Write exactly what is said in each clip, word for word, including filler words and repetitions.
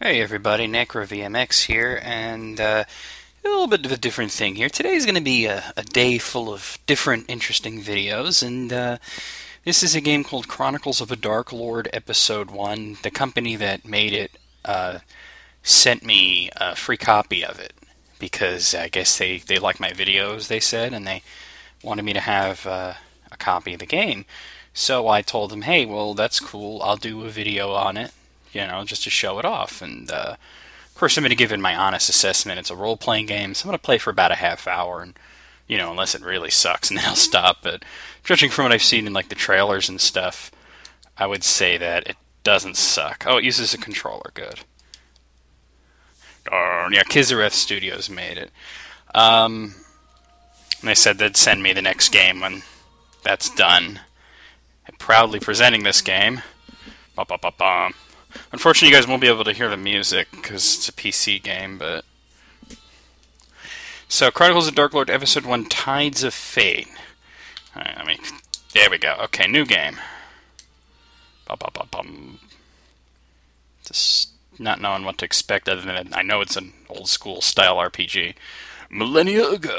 Hey everybody, NecroVMX here, and uh, a little bit of a different thing here. Today's going to be a, a day full of different interesting videos, and uh, this is a game called Chronicles of a Dark Lord Episode one. The company that made it uh, sent me a free copy of it, because I guess they, they like my videos, they said, and they wanted me to have uh, a copy of the game. So I told them, hey, well, that's cool, I'll do a video on it. You know, just to show it off. And, uh, of course, I'm going to give it my honest assessment. It's a role-playing game, so I'm going to play for about a half hour. And, you know, unless it really sucks, and then I'll stop. But judging from what I've seen in, like, the trailers and stuff, I would say that it doesn't suck. Oh, it uses a controller. Good. Oh, yeah, Kisareth Studios made it. Um, and they said they'd send me the next game when that's done. I'm proudly presenting this game. Ba-ba-ba-bum. Unfortunately, you guys won't be able to hear the music, because it's a P C game, but... So, Chronicles of Dark Lord Episode one, Tides of Fate. Alright, let me... There we go. Okay, new game. Bum, bum, bum, bum. Just not knowing what to expect, other than I know it's an old-school style R P G. Millennia ago,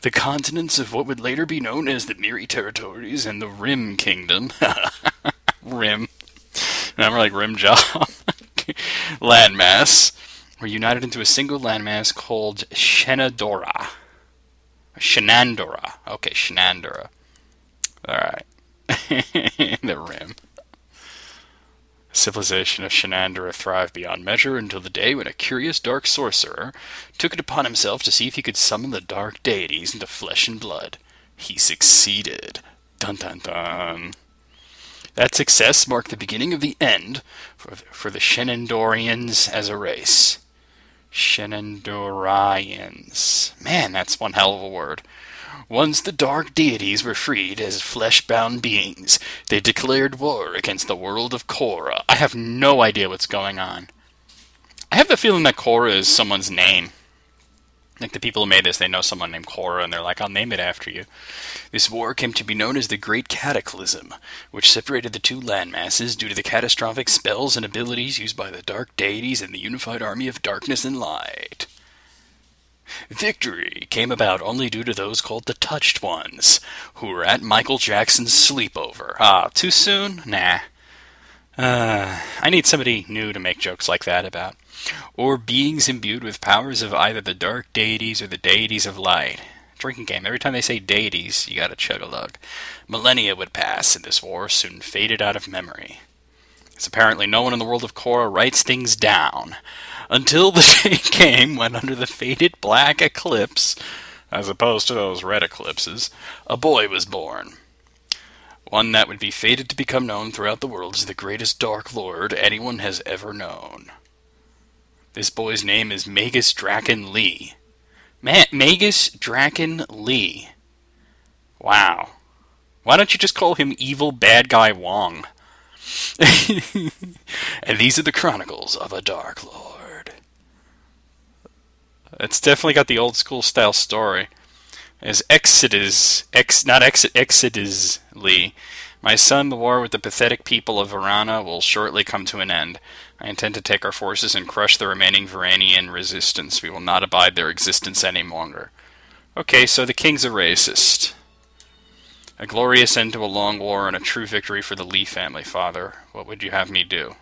the continents of what would later be known as the Miri Territories and the Rim Kingdom... Rim... Remember, like, Rim Job? Landmass were united into a single landmass called Shenandora. Shenandora. Okay, Shenandora. Alright. The Rim. Civilization of Shenandora thrived beyond measure until the day when a curious dark sorcerer took it upon himself to see if he could summon the dark deities into flesh and blood. He succeeded. Dun dun dun. That success marked the beginning of the end for, for the Shenandorians as a race. Shenandorians. Man, that's one hell of a word. Once the dark deities were freed as flesh-bound beings, they declared war against the world of Korra. I have no idea what's going on. I have the feeling that Korra is someone's name. Like, the people who made this, they know someone named Korra, and they're like, I'll name it after you. This war came to be known as the Great Cataclysm, which separated the two landmasses due to the catastrophic spells and abilities used by the dark deities and the unified army of darkness and light. Victory came about only due to those called the Touched Ones, who were at Michael Jackson's sleepover. Ah, too soon? Nah. Uh, I need somebody new to make jokes like that about. Or beings imbued with powers of either the dark deities or the deities of light. Drinking game. Every time they say deities, you gotta chug-a-lug. Millennia would pass, and this war soon faded out of memory. As apparently no one in the world of Korra writes things down. Until the day came when, under the faded black eclipse, as opposed to those red eclipses, a boy was born. One that would be fated to become known throughout the world as the greatest Dark Lord anyone has ever known. This boy's name is Magus Drakenlee. Ma Magus Drakenlee. Wow. Why don't you just call him Evil Bad Guy Wong? And these are the Chronicles of a Dark Lord. It's definitely got the old school style story. As Exodus, ex, not Exodus, Exodus, Lee. My son, the war with the pathetic people of Varana will shortly come to an end. I intend to take our forces and crush the remaining Varanian resistance. We will not abide their existence any longer. Okay, so the king's a racist. A glorious end to a long war and a true victory for the Lee family, father. What would you have me do?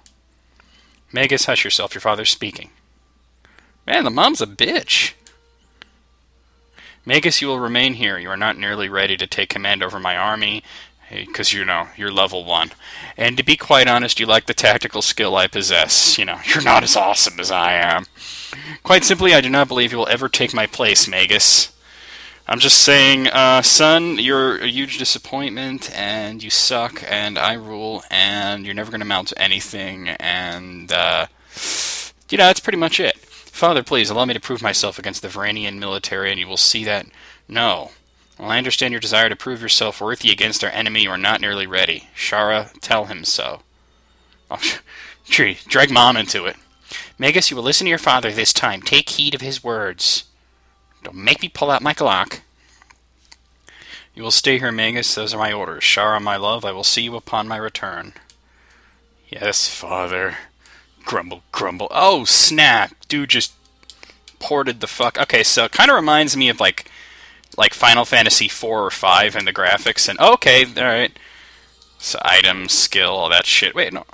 Magus, hush yourself. Your father's speaking. Man, the mom's a bitch. Magus, you will remain here. You are not nearly ready to take command over my army, because, you know, you're level one. And to be quite honest, you lack the tactical skill I possess. You know, you're not as awesome as I am. Quite simply, I do not believe you will ever take my place, Magus. I'm just saying, uh, son, you're a huge disappointment, and you suck, and I rule, and you're never going to amount to anything, and, uh, you know, that's pretty much it. Father, please, allow me to prove myself against the Varanian military, and you will see that... No. Well, I understand your desire to prove yourself worthy against our enemy. You are not nearly ready. Shara, tell him so. Oh, gee, drag Mom into it. Magus, you will listen to your father this time. Take heed of his words. Don't make me pull out my Glock. You will stay here, Magus. Those are my orders. Shara, my love, I will see you upon my return. Yes, father. Grumble, grumble. Oh, snap! Dude just ported the fuck. Okay, so it kind of reminds me of, like, like Final Fantasy four or five and the graphics. And okay, alright. So item, skill, all that shit. Wait, no.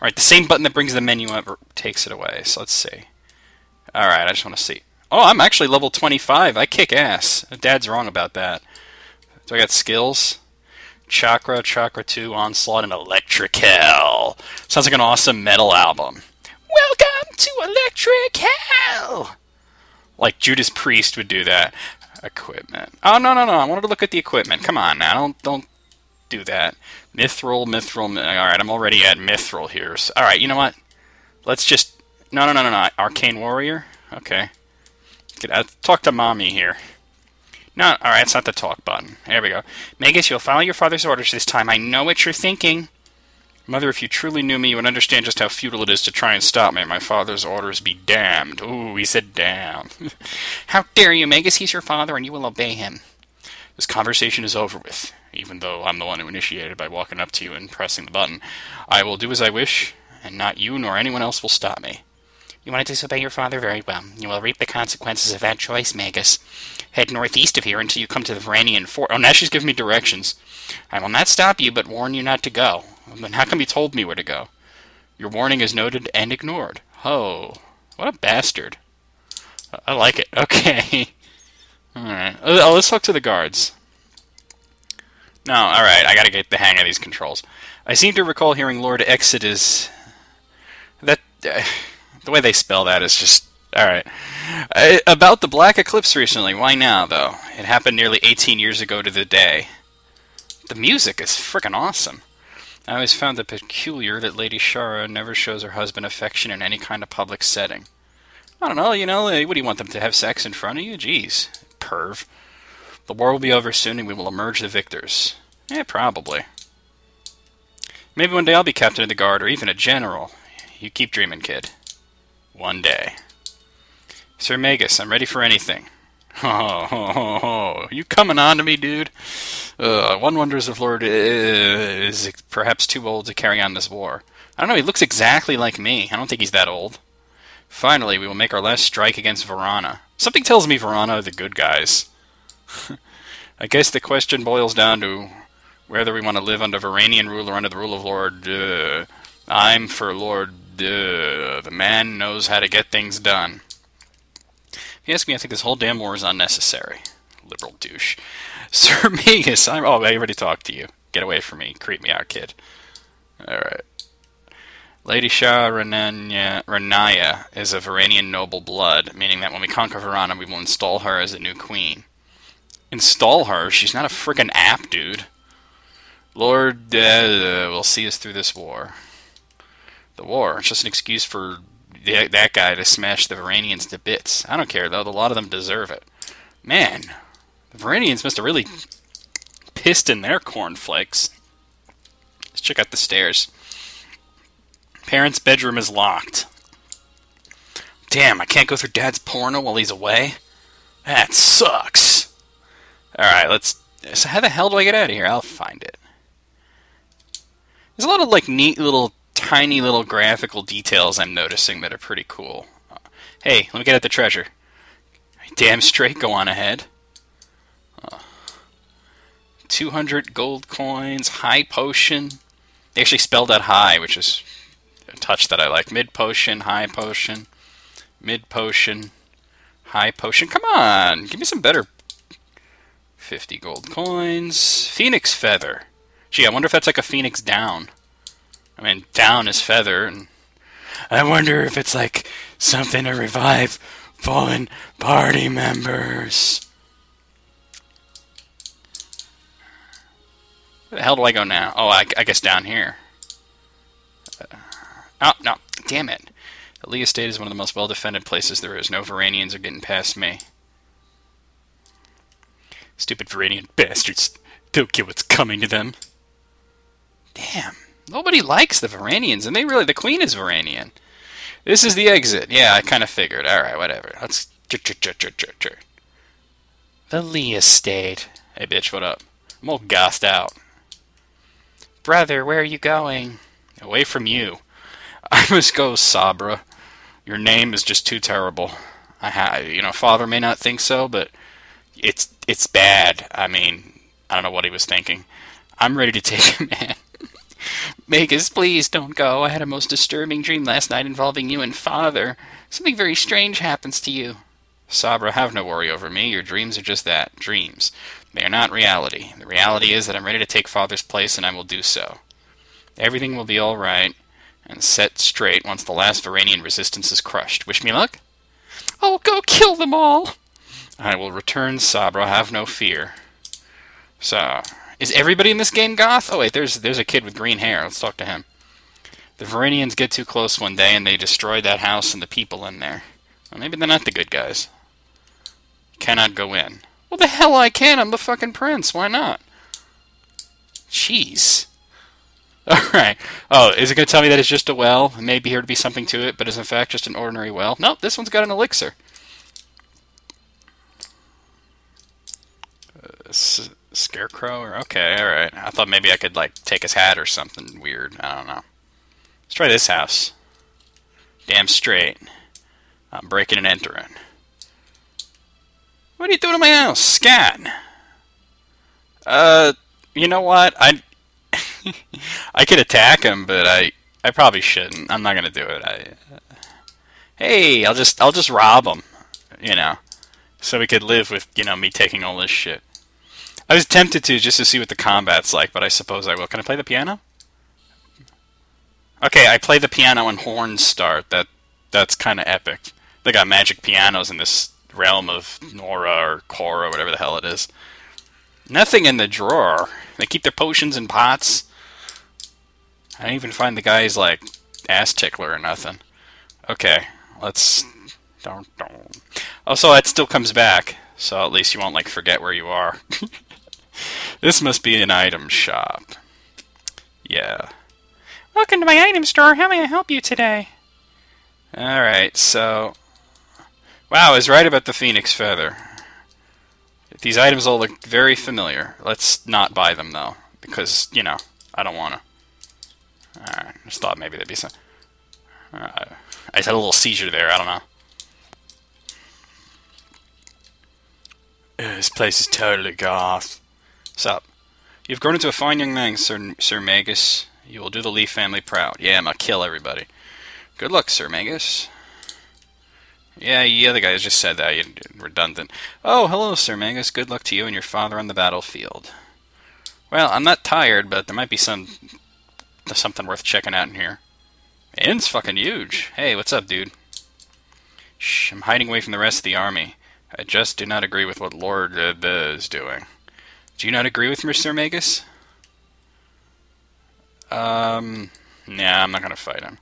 Alright, the same button that brings the menu up takes it away. So let's see. Alright, I just want to see. Oh, I'm actually level twenty-five. I kick ass. Dad's wrong about that. So I got skills. Chakra, Chakra two, Onslaught, and Electric Hell. Sounds like an awesome metal album. Welcome to Electric Hell! Like Judas Priest would do that. Equipment. Oh, no, no, no. I wanted to look at the equipment. Come on now. Don't, don't do that. Mithril, Mithril. Alright, I'm already at Mithril here. So, alright, you know what? Let's just... No, no, no, no, no. Arcane Warrior? Okay. Get out. Talk to Mommy here. No, alright, it's not the talk button. There we go. Magus, you'll follow your father's orders this time. I know what you're thinking. Mother, if you truly knew me, you would understand just how futile it is to try and stop me. My father's orders be damned. Ooh, he said damn. How dare you, Magus? He's your father, and you will obey him. This conversation is over with, even though I'm the one who initiated by walking up to you and pressing the button. I will do as I wish, and not you nor anyone else will stop me. You want to disobey your father? Very well. You will reap the consequences of that choice, Magus. Head northeast of here until you come to the Varanian fort. Oh, now she's giving me directions. I will not stop you, but warn you not to go. Then how come you told me where to go? Your warning is noted and ignored. Oh, what a bastard. I like it. Okay. Alright. Oh, let's talk to the guards. No, alright. I gotta get the hang of these controls. I seem to recall hearing Lord Exodus... That... Uh, The way they spell that is just... Alright. Uh, about the Black Eclipse recently. Why now, though? It happened nearly eighteen years ago to the day. The music is frickin' awesome. I always found it peculiar that Lady Shara never shows her husband affection in any kind of public setting. I don't know, you know, what do you want them to have sex in front of you? Jeez, perv. The war will be over soon and we will emerge the victors. Eh, probably. Maybe one day I'll be captain of the guard or even a general. You keep dreaming, kid. One day. Sir Magus, I'm ready for anything. Oh, oh, oh, oh. You coming on to me, dude? Uh, one wonders if Lord is perhaps too old to carry on this war. I don't know, he looks exactly like me. I don't think he's that old. Finally, we will make our last strike against Varana. Something tells me Varana are the good guys. I guess the question boils down to whether we want to live under Varanian rule or under the rule of Lord... Uh, I'm for Lord... Uh, the man knows how to get things done. If you ask me, I think this whole damn war is unnecessary. Liberal douche. Sir Magus, I'm... Oh, I already talked to you. Get away from me. Creep me out, kid. Alright. Lady Shah Renanya, Renaya is of Varanian noble blood, meaning that when we conquer Varana, we will install her as a new queen. Install her? She's not a frickin' app, dude. Lord uh, will see us through this war. The war. It's just an excuse for the, that guy to smash the Varanians to bits. I don't care, though. A lot of them deserve it. Man, the Varanians must have really pissed in their cornflakes. Let's check out the stairs. Parents' bedroom is locked. Damn, I can't go through Dad's porno while he's away? That sucks. Alright, let's... So how the hell do I get out of here? I'll find it. There's a lot of, like, neat little... tiny little graphical details I'm noticing that are pretty cool. Hey, let me get at the treasure. Damn straight, go on ahead. Oh. two hundred gold coins, high potion. They actually spelled out high, which is a touch that I like. Mid potion, high potion, mid potion, high potion. Come on, give me some better. fifty gold coins. Phoenix feather. Gee, I wonder if that's like a phoenix down. I mean, down is feather, and I wonder if it's like something to revive fallen party members. Where the hell do I go now? Oh, I, I guess down here. Uh, oh, no, damn it. The Lee Estate is one of the most well-defended places there is. No Varanians are getting past me. Stupid Varanian bastards. Don't get what's coming to them. Damn. Nobody likes the Varanians, and they really... The queen is Varanian. This is the exit. Yeah, I kind of figured. Alright, whatever. Let's... The Lee Estate. Hey, bitch, what up? I'm all gassed out. Brother, where are you going? Away from you. I must go, Sabra. Your name is just too terrible. I ha you know, Father may not think so, but it's it's bad. I mean, I don't know what he was thinking. I'm ready to take him, man. Magus, please don't go. I had a most disturbing dream last night involving you and Father. Something very strange happens to you. Sabra, have no worry over me. Your dreams are just that, dreams. They are not reality. The reality is that I'm ready to take Father's place, and I will do so. Everything will be all right and set straight once the last Varanian resistance is crushed. Wish me luck? Oh, go kill them all! I will return, Sabra. Have no fear. So... is everybody in this game goth? Oh wait, there's there's a kid with green hair. Let's talk to him. The Varanians get too close one day and they destroy that house and the people in there. Well, maybe they're not the good guys. Cannot go in. Well, the hell I can. I'm the fucking prince. Why not? Jeez. Alright. Oh, is it going to tell me that it's just a well? It may be here to be something to it, but is in fact just an ordinary well. Nope, this one's got an elixir. Uh, Scarecrow? Or, okay, alright. I thought maybe I could, like, take his hat or something weird. I don't know. Let's try this house. Damn straight. I'm breaking and entering. What are you doing in my house? Scat! Uh, you know what? I I could attack him, but I I probably shouldn't. I'm not gonna do it. I, uh, hey, I'll just, I'll just rob him. You know? So we could live with, you know, me taking all this shit. I was tempted to just to see what the combat's like, but I suppose I will. Can I play the piano? Okay, I play the piano and horns start. That that's kind of epic. They got magic pianos in this realm of Nora or Korra or whatever the hell it is. Nothing in the drawer. They keep their potions in pots. I didn't even find the guy's like ass tickler or nothing. Okay, let's. Don't don't. Oh, so that still comes back. So at least you won't like forget where you are. This must be an item shop. Yeah. Welcome to my item store. How may I help you today? Alright, so... wow, I was right about the phoenix feather. These items all look very familiar. Let's not buy them, though. Because, you know, I don't want to. Alright, I just thought maybe there'd be some... Uh, I just had a little seizure there, I don't know. This place is totally goth. Sup? You've grown into a fine young man, Sir, Sir Magus. You will do the Lee family proud. Yeah, I'm gonna kill everybody. Good luck, Sir Magus. Yeah, the other guy just said that. You're redundant. Oh, hello, Sir Magus. Good luck to you and your father on the battlefield. Well, I'm not tired, but there might be some something worth checking out in here. Inn's fucking huge. Hey, what's up, dude? Shh, I'm hiding away from the rest of the army. I just do not agree with what Lord uh, is doing. Do you not agree with me, Sir Magus? Um, nah, I'm not gonna fight him.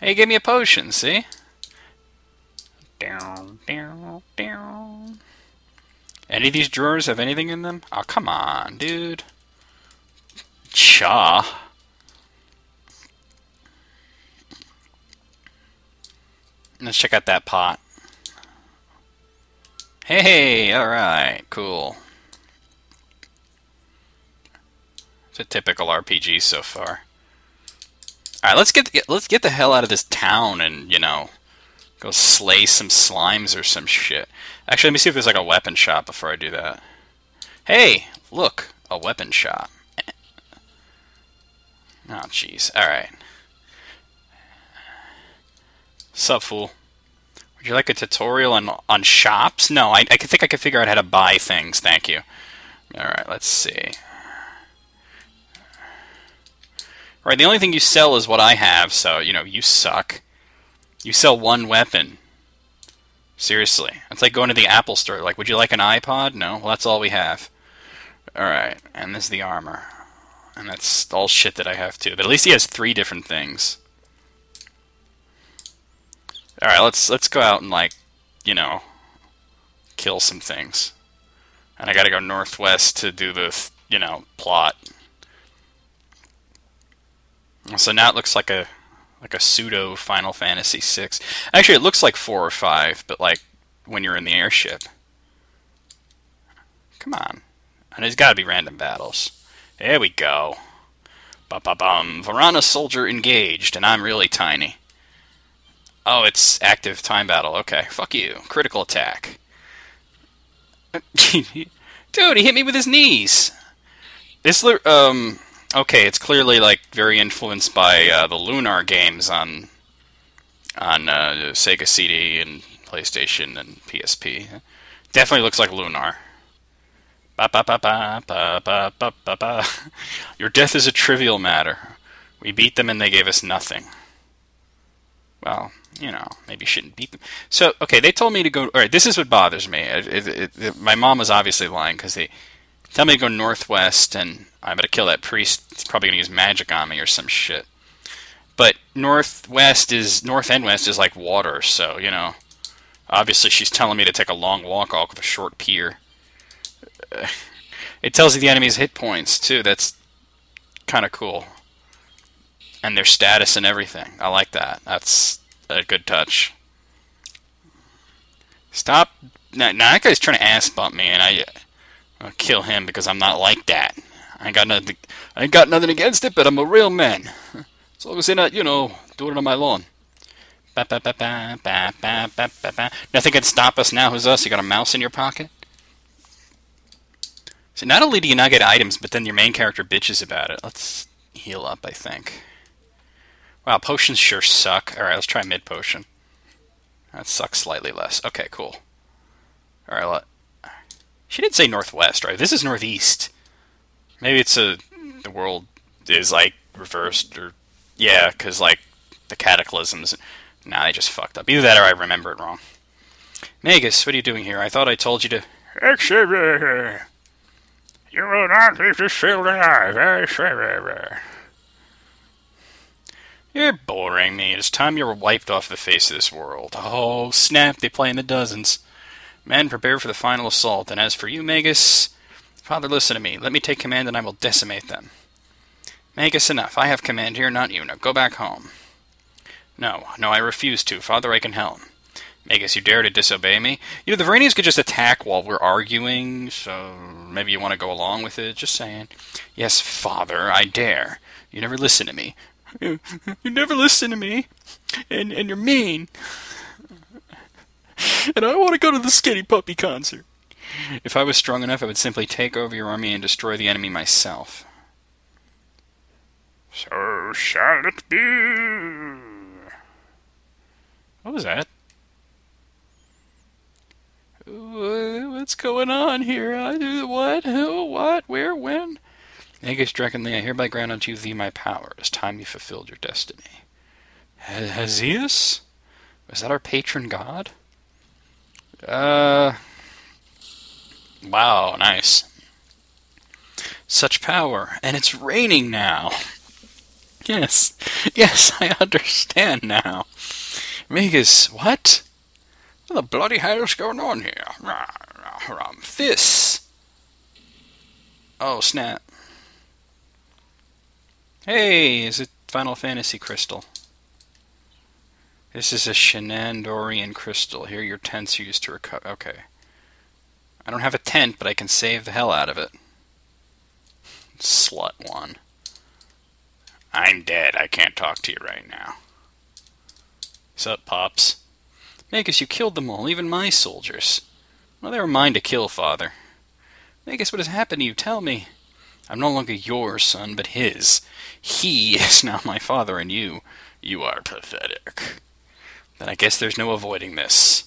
Hey, give me a potion, see? Down, down, down. Any of these drawers have anything in them? Oh, come on, dude. Cha. Let's check out that pot. Hey, alright, cool. It's a typical R P G so far. Alright, let's get, get let's get the hell out of this town and, you know, go slay some slimes or some shit. Actually, let me see if there's like a weapon shop before I do that. Hey, look, a weapon shop. Oh, jeez, alright. Sup, fool. Would you like a tutorial on on shops? No, I, I think I can figure out how to buy things, thank you. Alright, let's see. Alright, the only thing you sell is what I have, so, you know, you suck. You sell one weapon. Seriously. It's like going to the Apple store. Like, would you like an iPod? No? Well, that's all we have. Alright, and this is the armor. And that's all shit that I have, too. But at least he has three different things. All right, let's let's go out and, like, you know, kill some things. And I got to go northwest to do the, you know, plot. So now it looks like a like a pseudo Final Fantasy six. Actually, it looks like four or five, but like when you're in the airship. Come on. And there's got to be random battles. There we go. Ba-ba-bum. Varana soldier engaged, and I'm really tiny. Oh, it's active time battle. Okay, fuck you. Critical attack. Dude, he hit me with his knees! This, um... okay, it's clearly, like, very influenced by uh, the Lunar games on... on uh, Sega C D and PlayStation and P S P. Definitely looks like Lunar. Ba ba ba ba ba ba ba ba ba. Your death is a trivial matter. We beat them and they gave us nothing. Well, you know, maybe you shouldn't beat them. So, okay, they told me to go... Alright, this is what bothers me. It, it, it, my mom was obviously lying, because they tell me to go northwest, and I'm going to kill that priest. He's probably going to use magic on me or some shit. But northwest is... north and west is like water, so, you know... Obviously, she's telling me to take a long walk off of a short pier. Uh, it tells you the enemy's hit points, too. That's kind of cool. And their status and everything. I like that. That's a good touch. Stop. Now, now that guy's trying to ass bump me, and I, I'll kill him because I'm not like that. I ain't got nothing, I ain't got nothing against it, but I'm a real man. As long as they're not, you know, doing it on my lawn. Ba, ba, ba, ba, ba, ba, ba, ba. Nothing can stop us now. Who's us? You got a mouse in your pocket? So not only do you not get items, but then your main character bitches about it. Let's heal up, I think. Wow, potions sure suck. Alright, let's try mid-potion. That sucks slightly less. Okay, cool. Alright, let... She didn't say northwest, right? This is northeast. Maybe it's a... the world is, like, reversed, or... Yeah, because, like, the cataclysms... Nah, they just fucked up. Either that or I remember it wrong. Magus, what are you doing here? I thought I told you to... Exodus! You will not leave this field alive. You're boring me. It's time you were wiped off the face of this world. Oh, snap, they play in the dozens. Men, prepare for the final assault. And as for you, Magus... Father, listen to me. Let me take command and I will decimate them. Magus, enough. I have command here, not you. Now go back home. No, no, I refuse to. Father, I can help. Magus, you dare to disobey me? You know, the Varanians could just attack while we're arguing, so maybe you want to go along with it. Just saying. Yes, Father, I dare. You never listen to me. You never listen to me, and, and you're mean. And I want to go to the Skinny Puppy concert. If I was strong enough, I would simply take over your army and destroy the enemy myself. So shall it be. What was that? What's going on here? I do what? Who? What? Where? When? Magus Drakenlee, I hereby grant unto you thee my power. It's time you fulfilled your destiny. Hesias? Was that our patron god? Uh. Wow, nice. Such power, and it's raining now. Yes, yes, I understand now. Magus, what? What the bloody hell's going on here? Rah, rah, rah, this. Oh, snap. Hey, is it Final Fantasy crystal? This is a Shenandorian crystal. Here your tents are used to recover. Okay. I don't have a tent, but I can save the hell out of it. Slut one. I'm dead. I can't talk to you right now. Up, Pops. Magus, you killed them all, even my soldiers. Well, they were mine to kill, Father. Magus, what has happened to you? Tell me. I'm no longer your son, but his. He is now my father, and you. You are pathetic. Then I guess there's no avoiding this.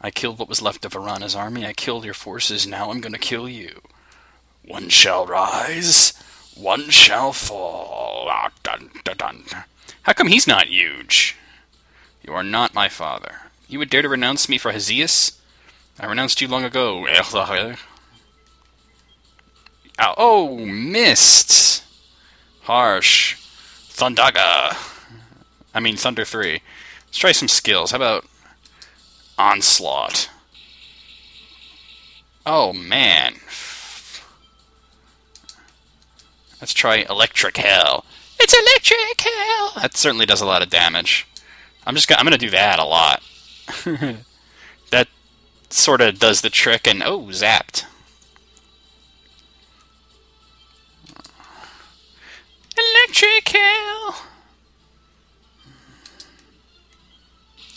I killed what was left of Varana's army, I killed your forces, now I'm going to kill you. One shall rise, one shall fall. Ah, dun, dun, dun. How come he's not huge? You are not my father. You would dare to renounce me for Hesias? I renounced you long ago, Erzaheus. Oh, missed! Harsh. Thundaga. I mean, Thunder three. Let's try some skills. How about... Onslaught. Oh, man. Let's try Electric Hell. It's Electric Hell! That certainly does a lot of damage. I'm just gonna, I'm gonna do that a lot. That sort of does the trick, and oh, zapped. Electric Hill!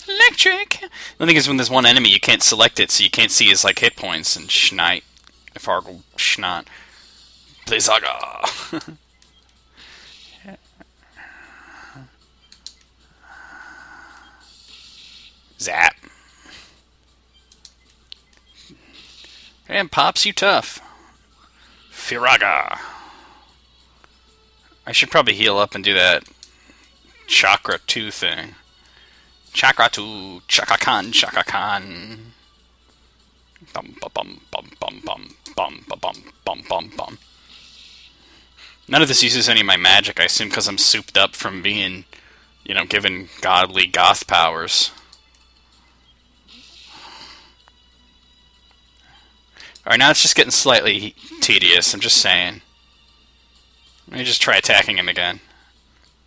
Electric! The thing is, when there's one enemy, you can't select it, so you can't see his, like, hit points, and Schneid. Fargle Schnot. Plezaga! Zap. And Pops, you tough. Firaga. I should probably heal up and do that Chakra two thing. Chakra two, Chaka Khan, Chaka Khan. Bum bum bum bum bum bum bum bum bum bum bum. None of this uses any of my magic, I assume, because I'm souped up from being, you know, given godly goth powers. Alright, now it's just getting slightly tedious, I'm just saying. Let me just try attacking him again.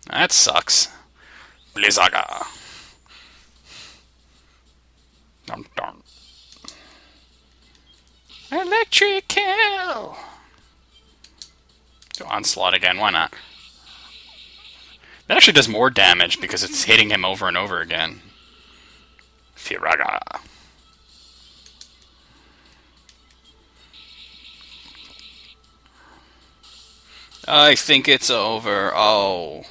That sucks. Blizzaga. Dum dum. Electric kill! Do onslaught again, why not? That actually does more damage because it's hitting him over and over again. Firaga. I think it's over. Oh.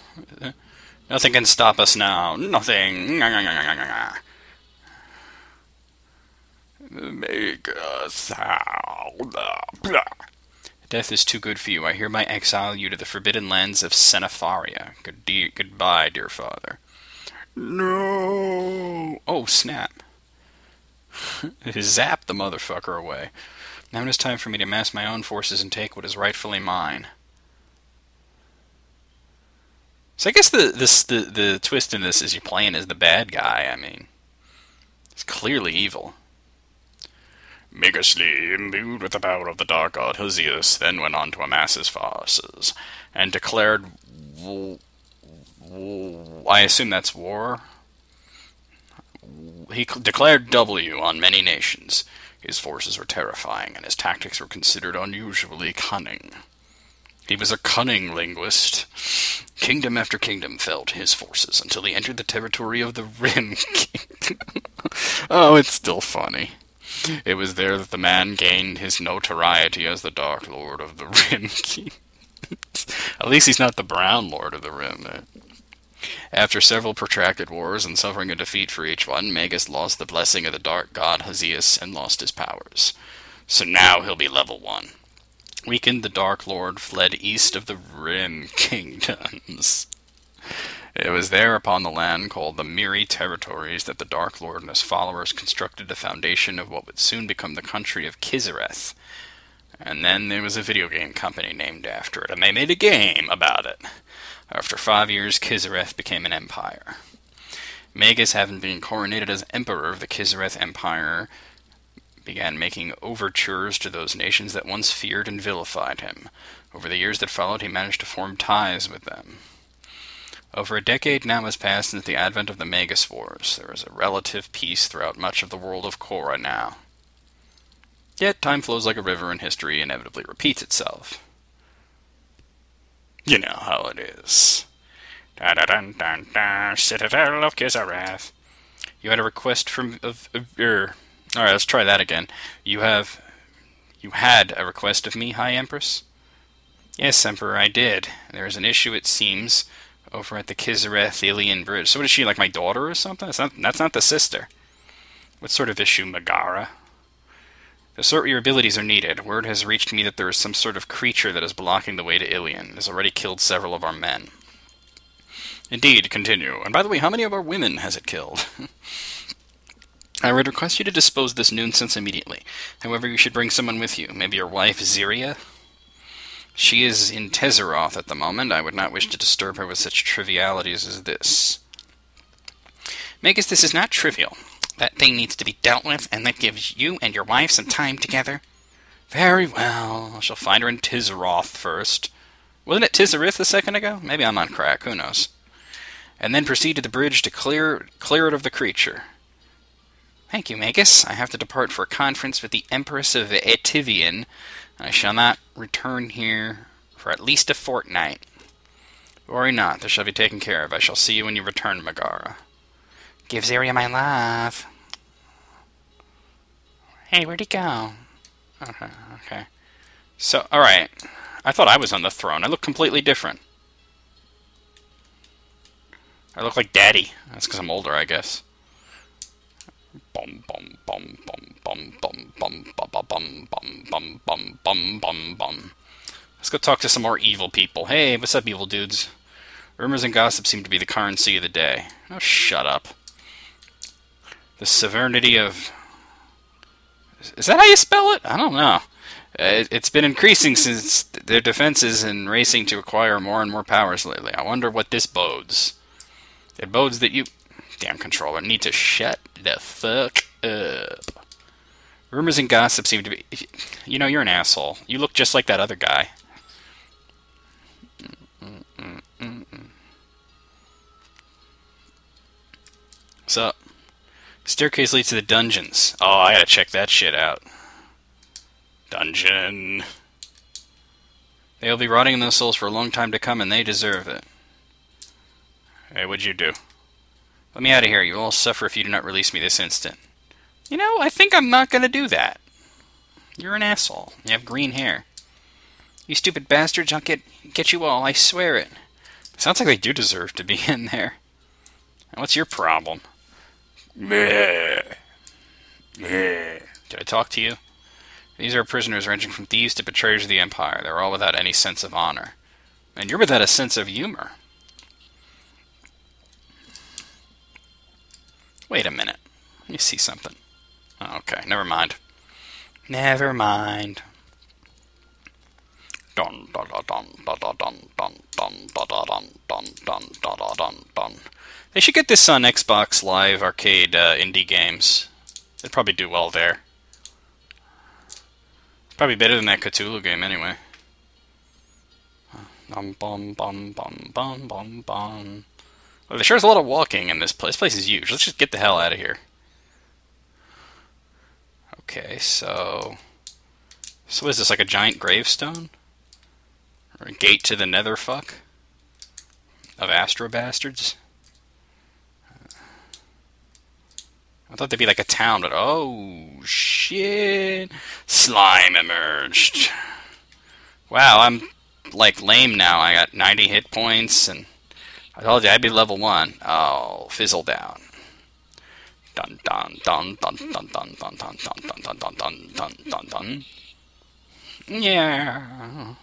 Nothing can stop us now. Nothing. Make a sound. Death is too good for you. I hereby exile you to the forbidden lands of Cenepharia. Good de goodbye, dear father. No. Oh, snap. Zap the motherfucker away. Now it is time for me to amass my own forces and take what is rightfully mine. So I guess the, this, the, the twist in this is you're playing as the bad guy. I mean, it's clearly evil. Magously imbued with the power of the dark god Hesias, then went on to amass his forces, and declared... I assume that's war? He declared W on many nations. His forces were terrifying, and his tactics were considered unusually cunning. He was a cunning linguist. Kingdom after kingdom fell to his forces, until he entered the territory of the Rim Kingdom. Oh, it's still funny. It was there that the man gained his notoriety as the Dark Lord of the Rim King. At least he's not the Brown Lord of the Rim. Right? After several protracted wars and suffering a defeat for each one, Magus lost the blessing of the Dark God Hesias and lost his powers. So now he'll be level one. Weakened, the Dark Lord fled east of the Rim Kingdoms. It was there, upon the land called the Miri Territories, that the Dark Lord and his followers constructed the foundation of what would soon become the country of Kisareth. And then there was a video game company named after it, and they made a game about it. After five years, Kisareth became an empire. Magus, having been coronated as emperor of the Kisareth Empire, began making overtures to those nations that once feared and vilified him. Over the years that followed, he managed to form ties with them. Over a decade now has passed since the advent of the Magus Wars. There is a relative peace throughout much of the world of Korra now. Yet time flows like a river, and history inevitably repeats itself. You know how it is. Da da dun dun da, Citadel of Kisareth. You had a request from of, of er. All right, let's try that again. You have, you had a request of me, High Empress. Yes, Emperor, I did. There is an issue, it seems, over at the Kisareth Ilion Bridge. So what is she, like my daughter or something? That's not, that's not the sister. What sort of issue, Megara? To sort your abilities are needed. Word has reached me that there is some sort of creature that is blocking the way to Ilion. It has already killed several of our men. Indeed, continue. And by the way, how many of our women has it killed? I would request you to dispose of this nuisance immediately. However, you should bring someone with you. Maybe your wife, Zaria? She is in Tezeroth at the moment. I would not wish to disturb her with such trivialities as this. Magus, this is not trivial. That thing needs to be dealt with, and that gives you and your wife some time together. Very well. I shall find her in Tezeroth first. Wasn't it Tizerith a second ago? Maybe I'm on crack. Who knows? And then proceed to the bridge to clear, clear it of the creature. Thank you, Magus. I have to depart for a conference with the Empress of Etivian. I shall not return here for at least a fortnight. Worry not, this shall be taken care of. I shall see you when you return, Megara. Give Zaria my love. Hey, where'd he go? Okay, okay. So, alright. I thought I was on the throne. I look completely different. I look like Daddy. That's because I'm older, I guess. Bum bum bum bum bum bum bum bum bum bum bum bum bum bum. Let's go talk to some more evil people. Hey, what's up, evil dudes? Rumors and gossip seem to be the currency of the day. Oh, shut up. The severity of... Is that how you spell it? I don't know. Uh, it's been increasing since their defenses and racing to acquire more and more powers lately. I wonder what this bodes. It bodes that you... Damn controller, need to shut the fuck up. Rumors and gossip seem to be... You know, you're an asshole. You look just like that other guy. What's up? Staircase leads to the dungeons. Oh, I gotta check that shit out. Dungeon. They will be rotting in those souls for a long time to come, and they deserve it. Hey, what'd you do? Let me out of here. You will all suffer if you do not release me this instant. You know, I think I'm not gonna do that. You're an asshole. You have green hair. You stupid bastards, I'll get, get you all. I swear it. Sounds like they do deserve to be in there. What's your problem? Meh. Meh. Did I talk to you? These are prisoners ranging from thieves to betrayers of the Empire. They're all without any sense of honor. And you're without a sense of humor. Wait a minute. Let me see something. Oh, okay, never mind. Never mind. Dun dun dun dun dun dun dun dun dun dun dun dun dun. They should get this on Xbox Live Arcade uh, indie games. They'd probably do well there. It's probably better than that Cthulhu game anyway. Bum bum bum bum bum bum bum. Well, there sure is a lot of walking in this place. This place is huge. Let's just get the hell out of here. Okay, so... So what is this, like a giant gravestone? Or a gate to the nether fuck? Of Astro Bastards? I thought there'd be like a town, but oh shit! Slime emerged. Wow, I'm like lame now. I got ninety hit points, and I told you I'd be level one. Oh, fizzle down. Dun dun dun dun dun dun dun dun dun dun dun dun dun dun dun. Yeah.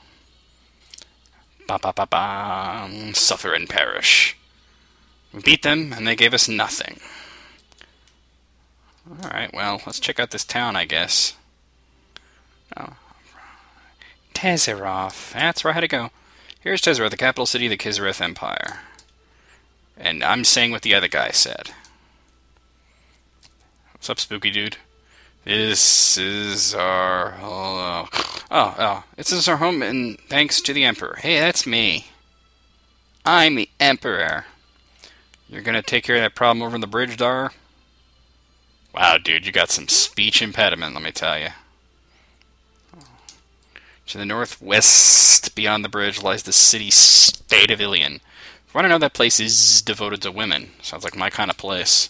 Ba ba ba ba. Suffer and perish. We beat them, and they gave us nothing. Alright, well, let's check out this town, I guess. Oh. Tezeroth. That's where I had to go. Here's Tezeroth, the capital city of the Kisareth Empire. And I'm saying what the other guy said. What's up, spooky dude? This is our... Oh, oh. oh. This is our home, and thanks to the Emperor. Hey, that's me. I'm the Emperor. You're gonna take care of that problem over on the bridge, Dar? Wow, dude, you got some speech impediment, let me tell you. To the northwest, beyond the bridge, lies the city-state of Ilion. If you want to know, that place is devoted to women. Sounds like my kind of place.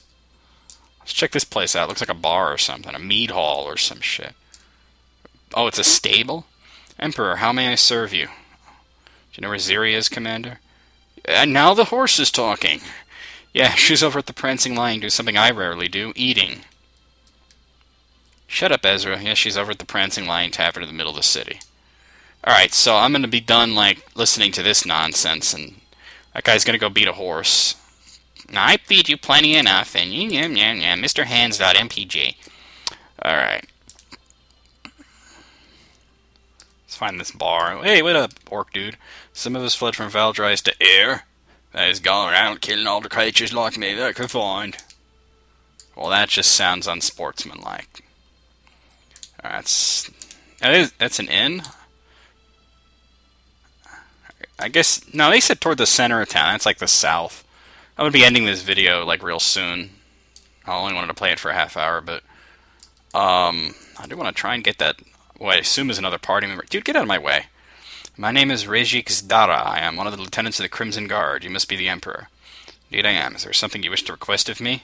Let's check this place out. It looks like a bar or something, a mead hall or some shit. Oh, it's a stable? Emperor, how may I serve you? Do you know where Zaria is, Commander? And now the horse is talking. Yeah, she's over at the Prancing Lion doing something I rarely do, eating. Shut up, Ezra. Yeah, she's over at the Prancing Lion Tavern in the middle of the city. Alright, so I'm going to be done, like, listening to this nonsense, and that guy's going to go beat a horse. Now, I feed you plenty enough, and yeah, yeah, yeah, Mister Hands.mpg. Alright. Let's find this bar. Hey, what up, orc dude? Some of us fled from Valdris to air. That is going around killing all the creatures like me that I could find. Well, that just sounds unsportsmanlike. Right, that's that is, that's an inn. I guess no, they said toward the center of town. That's like the south. I'm gonna be ending this video like real soon. I only wanted to play it for a half hour, but um, I do want to try and get that. What I assume is another party member. Dude, get out of my way. My name is Rejik Zdara. I am one of the lieutenants of the Crimson Guard. You must be the Emperor. Indeed I am. Is there something you wish to request of me?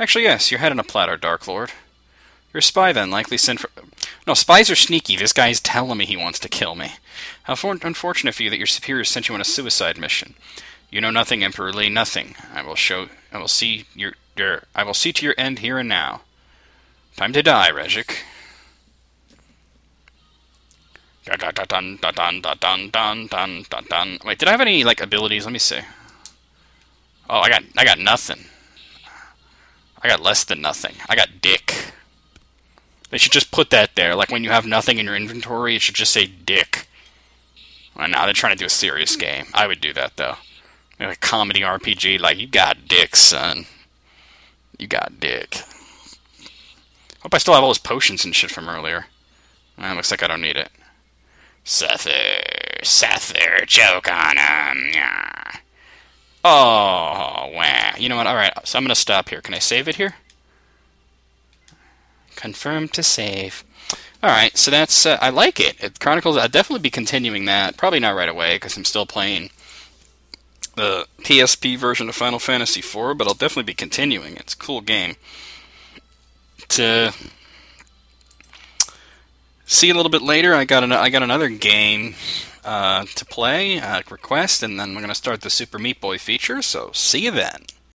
Actually, yes. Your head on a platter, Dark Lord. You're a spy, then, likely sent for... No, spies are sneaky. This guy's telling me he wants to kill me. How for unfortunate for you that your superior sent you on a suicide mission. You know nothing, Emperor Lee, nothing. I will show... I will see your... your I will see to your end here and now. Time to die, Rejik. Dun dun dun dun dun dun dun dun. Wait, did I have any like abilities? Let me see. Oh, I got I got nothing. I got less than nothing. I got dick. They should just put that there. Like when you have nothing in your inventory, it should just say dick. Well, now they're trying to do a serious game. I would do that though. Like a comedy R P G. Like you got dick, son. You got dick. Hope I still have all those potions and shit from earlier. Eh, looks like I don't need it. Sether, Sether, choke on him. Yeah. Oh, wow. You know what? All right, so I'm going to stop here. Can I save it here? Confirm to save. All right, so that's, uh, I like it. It Chronicles, I'll definitely be continuing that. Probably not right away because I'm still playing the P S P version of Final Fantasy four, but I'll definitely be continuing. It's a cool game. To see a little bit later, I got an, I got another game uh, to play, uh, request, and then we're going to start the Super Meat Boy feature, so see you then.